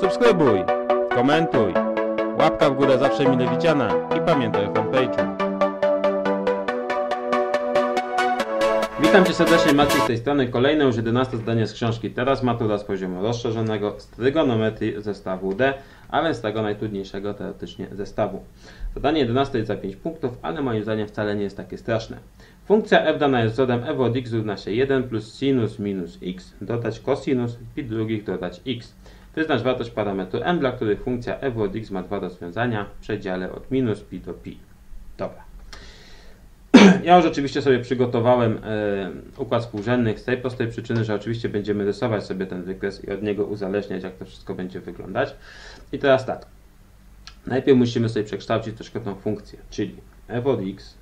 Subskrybuj, komentuj, łapka w górę zawsze mile widziana i pamiętaj o fanpage'u. Witam Cię serdecznie, Maciej z tej strony. Kolejne już 11 zdanie z książki. Teraz matura z poziomu rozszerzonego z trygonometrii zestawu D, ale z tego najtrudniejszego teoretycznie zestawu. Zadanie 11 jest za 5 punktów, ale moim zdaniem wcale nie jest takie straszne. Funkcja f dana jest wzorem f od x równa się 1 plus sinus minus x, dodać cosinus i drugich dodać x. Wyznacz wartość parametru m, dla których funkcja f od x ma dwa rozwiązania w przedziale od minus pi do pi. Dobra. Ja już oczywiście sobie przygotowałem układ współrzędnych z tej prostej przyczyny, że oczywiście będziemy rysować sobie ten wykres i od niego uzależniać, jak to wszystko będzie wyglądać. I teraz tak. Najpierw musimy sobie przekształcić troszkę tą funkcję, czyli f od x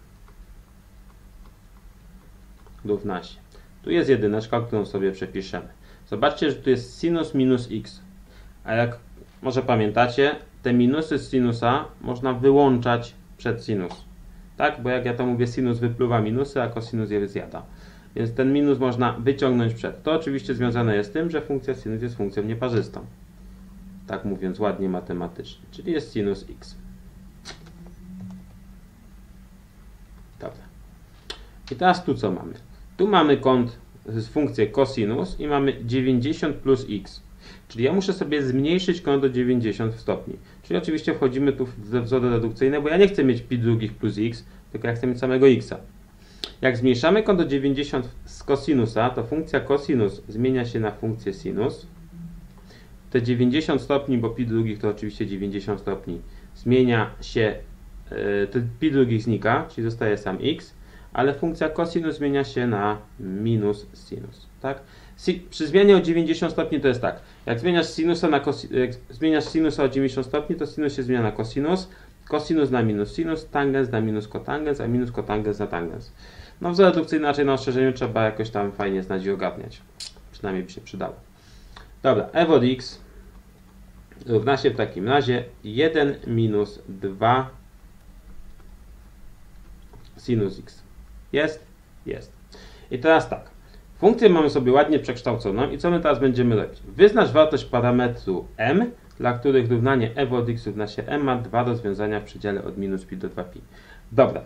równa się. Tu jest jedyneczka, którą sobie przepiszemy. Zobaczcie, że tu jest sinus minus x. A jak może pamiętacie, te minusy z sinusa można wyłączać przed sinus. Tak? Bo jak ja to mówię, sinus wypluwa minusy, a cosinus je zjada. Więc ten minus można wyciągnąć przed. To oczywiście związane jest z tym, że funkcja sinus jest funkcją nieparzystą. Tak mówiąc ładnie matematycznie. Czyli jest sinus x. Dobra. I teraz tu co mamy? Tu mamy kąt z funkcji cosinus i mamy 90 plus x. Czyli ja muszę sobie zmniejszyć kąt do 90 stopni. Czyli oczywiście wchodzimy tu we wzory redukcyjne, bo ja nie chcę mieć pi drugich plus x, tylko ja chcę mieć samego x'a. Jak zmniejszamy kąt do 90 z cosinusa, to funkcja cosinus zmienia się na funkcję sinus. Te 90 stopni, bo pi drugich to oczywiście 90 stopni, zmienia się, pi drugich znika, czyli zostaje sam x, ale funkcja cosinus zmienia się na minus sinus. Tak? Przy zmianie o 90 stopni to jest tak, jak zmieniasz sinusa o 90 stopni, to sinus się zmienia na cosinus, cosinus na minus sinus, tangens na minus kotangens, a minus kotangens na tangens. No wzór redukcyjny raczej na ostrzeżeniu trzeba jakoś tam fajnie znać i ogarniać, przynajmniej by się przydało. Dobra, f od x równa się w takim razie 1 minus 2 sinus x. Jest? Jest. I teraz tak. Funkcję mamy sobie ładnie przekształconą i co my teraz będziemy robić? Wyznacz wartość parametru m, dla których równanie f od x równa się m ma dwa rozwiązania w przedziale od minus pi do 2pi. Dobra,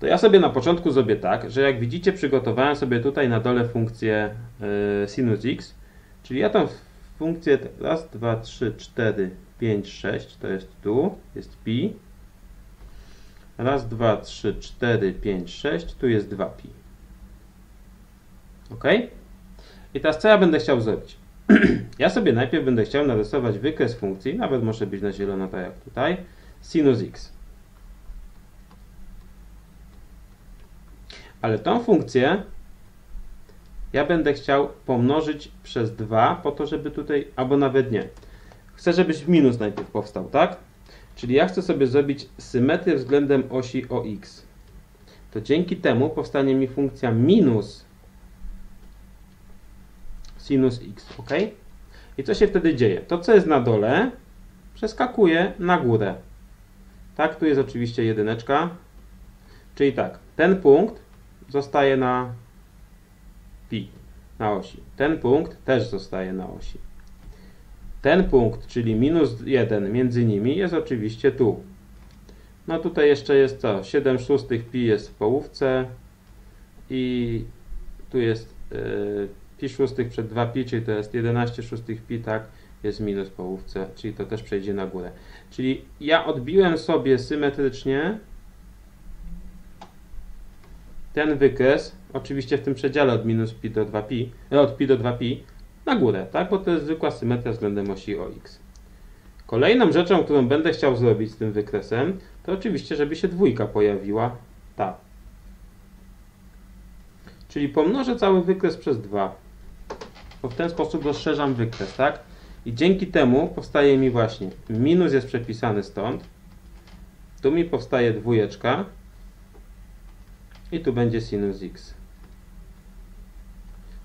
to ja sobie na początku zrobię tak, że jak widzicie przygotowałem sobie tutaj na dole funkcję sinus x, czyli ja tą funkcję raz, 2, 3, 4, 5, 6, to jest tu, jest pi, raz, 2, 3, 4, 5, 6, tu jest 2pi. OK? I teraz co ja będę chciał zrobić? Ja sobie najpierw będę chciał narysować wykres funkcji, nawet może być na zielono, tak jak tutaj, sinus x. Ale tą funkcję ja będę chciał pomnożyć przez 2, po to, żeby tutaj, albo nawet nie. Chcę, żebyś minus najpierw powstał, tak? Czyli ja chcę sobie zrobić symetrię względem osi o x. To dzięki temu powstanie mi funkcja minus sinus x, ok? I co się wtedy dzieje? To, co jest na dole, przeskakuje na górę. Tak, tu jest oczywiście jedyneczka. Czyli tak, ten punkt zostaje na pi, na osi. Ten punkt też zostaje na osi. Ten punkt, czyli minus 1 między nimi, jest oczywiście tu. No tutaj jeszcze jest co? 7 szóstych pi jest w połówce i tu jest pi szóstych przed 2 pi, czyli to jest 11 szóstych pi, tak, jest minus połówce, czyli to też przejdzie na górę. Czyli ja odbiłem sobie symetrycznie ten wykres, oczywiście w tym przedziale od minus pi do 2 pi, od pi do 2 pi, na górę, tak, bo to jest zwykła symetria względem osi o x. Kolejną rzeczą, którą będę chciał zrobić z tym wykresem, to oczywiście, żeby się dwójka pojawiła, ta. Czyli pomnożę cały wykres przez 2. Bo w ten sposób rozszerzam wykres, tak? I dzięki temu powstaje mi właśnie, minus jest przepisany stąd, tu mi powstaje dwójeczka i tu będzie sinus x.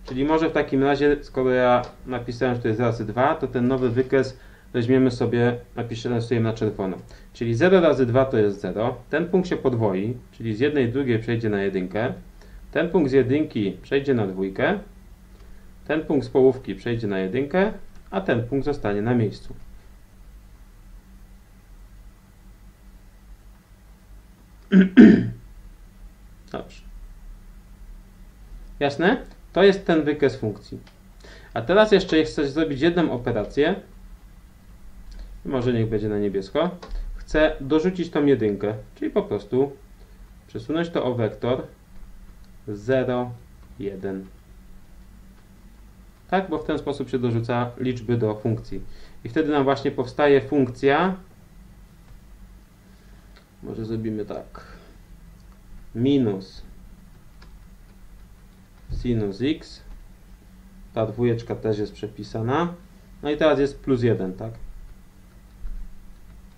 Czyli może w takim razie, skoro ja napisałem, że to jest razy 2, to ten nowy wykres weźmiemy sobie, napisujemy na czerwono. Czyli 0 razy 2 to jest 0, ten punkt się podwoi, czyli z jednej i drugiej przejdzie na jedynkę, ten punkt z jedynki przejdzie na dwójkę, ten punkt z połówki przejdzie na jedynkę, a ten punkt zostanie na miejscu. Dobrze. Jasne? To jest ten wykres funkcji. A teraz jeszcze chcę zrobić jedną operację. Może niech będzie na niebiesko. Chcę dorzucić tą jedynkę, czyli po prostu przesunąć to o wektor 0, 1. Tak, bo w ten sposób się dorzuca liczby do funkcji. I wtedy nam właśnie powstaje funkcja. Może zrobimy tak. Minus sinus x. Ta dwójeczka też jest przepisana. No i teraz jest plus 1, tak?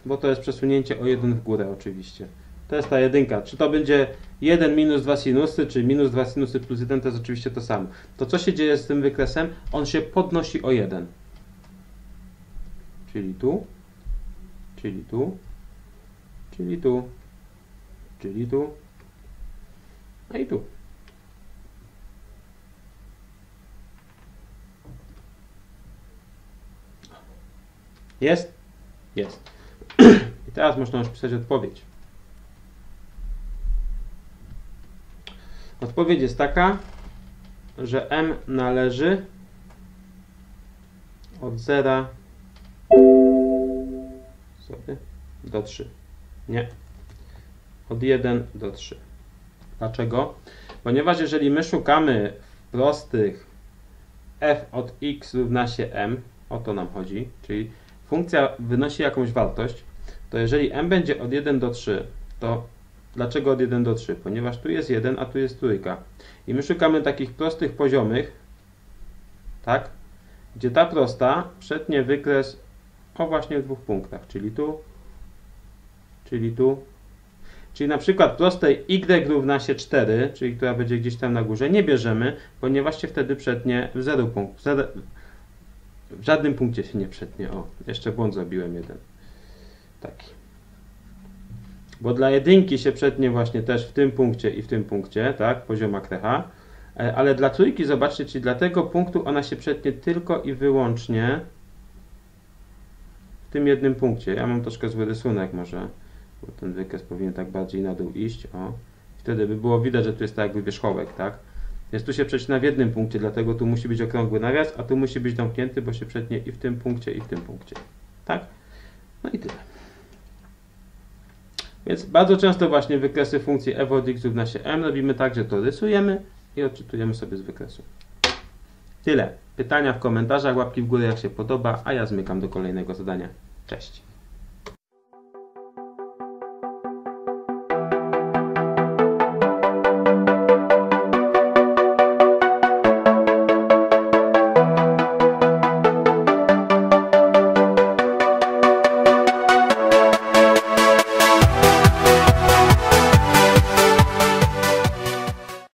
Bo to jest przesunięcie o 1 w górę oczywiście. To jest ta jedynka. Czy to będzie 1 minus 2 sinusy, czy minus 2 sinusy plus 1, to jest oczywiście to samo. To co się dzieje z tym wykresem? On się podnosi o 1. Czyli tu, czyli tu, czyli tu, czyli tu, a i tu. Jest? Jest. I teraz można już pisać odpowiedź. Odpowiedź jest taka, że m należy od 0 do 3. Nie. Od 1 do 3. Dlaczego? Ponieważ jeżeli my szukamy prostych f od x równa się m, o to nam chodzi, czyli funkcja wynosi jakąś wartość, to jeżeli m będzie od 1 do 3, to dlaczego od 1 do 3? Ponieważ tu jest 1, a tu jest trójka. I my szukamy takich prostych poziomych, tak? Gdzie ta prosta przetnie wykres o właśnie w dwóch punktach, czyli tu, czyli tu. Czyli na przykład prostej y równa się 4, czyli która będzie gdzieś tam na górze, nie bierzemy, ponieważ się wtedy przetnie w 0 punkt. W żadnym punkcie się nie przetnie. O, jeszcze błąd zrobiłem jeden. Taki. Bo dla jedynki się przetnie właśnie też w tym punkcie i w tym punkcie, tak, pozioma krecha. Ale dla trójki, zobaczcie, czyli dla tego punktu ona się przetnie tylko i wyłącznie w tym jednym punkcie. Ja mam troszkę zły rysunek może, bo ten wykres powinien tak bardziej na dół iść, o. Wtedy by było widać, że tu jest tak jakby wierzchołek, tak. Więc tu się przetnie w jednym punkcie, dlatego tu musi być okrągły nawias, a tu musi być domknięty, bo się przetnie i w tym punkcie, i w tym punkcie. Tak? No i tyle. Więc bardzo często właśnie wykresy funkcji f od x równa się m robimy tak, że to rysujemy i odczytujemy sobie z wykresu. Tyle. Pytania w komentarzach, łapki w górę jak się podoba, a ja zmykam do kolejnego zadania. Cześć.